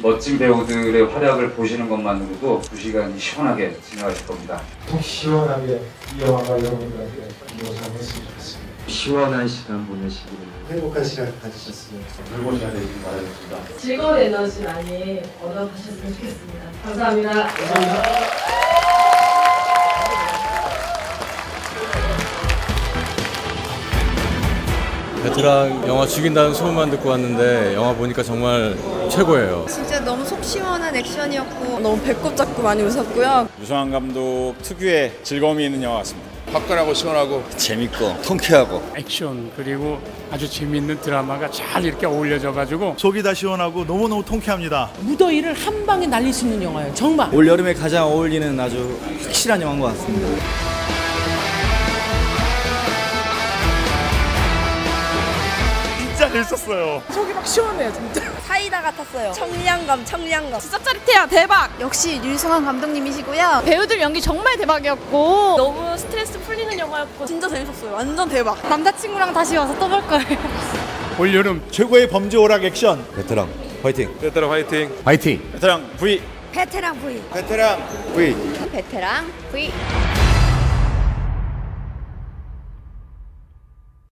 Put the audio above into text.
이 멋진 배우들의 활약을 보시는 것만으로도 2시간이 시원하게 지나가실 겁니다. 꼭 시원하게 이 영화가 여러분들한테 묘사했으면 좋겠습니다. 시원한 시간 보내시길, 행복한 시간 가지셨으면 좋겠습니다. 즐거운 시간 바라겠습니다. 즐거운 에너지 많이 얻어가셨으면 좋겠습니다. 감사합니다. 감사합니다. 베테랑 영화 죽인다는 소문만 듣고 왔는데 영화 보니까 정말 최고예요. 진짜 너무 속 시원한 액션이었고 너무 배꼽 잡고 많이 웃었고요. 류승완 감독 특유의 즐거움이 있는 영화 같습니다. 화끈하고 시원하고 재밌고 통쾌하고 액션 그리고 아주 재밌는 드라마가 잘 이렇게 어울려져가지고 속이 다 시원하고 너무너무 통쾌합니다. 무더위를 한 방에 날릴 수 있는 영화예요. 정말 올여름에 가장 어울리는 아주 확실한 영화인 것 같습니다. 재밌었어요. 속이 막 시원해요 진짜. 사이다 같았어요. 청량감. 진짜 짜릿해요. 대박. 역시 류승완 감독님이시고요. 배우들 연기 정말 대박이었고 너무 스트레스 풀리는 영화였고 진짜 재밌었어요. 완전 대박. 남자친구랑 다시 와서 또 볼 거예요. 올여름 최고의 범죄 오락 액션. 베테랑 화이팅. 베테랑 화이팅. 화이팅. 베테랑 V. 베테랑 V. 베테랑 V. 베테랑 V.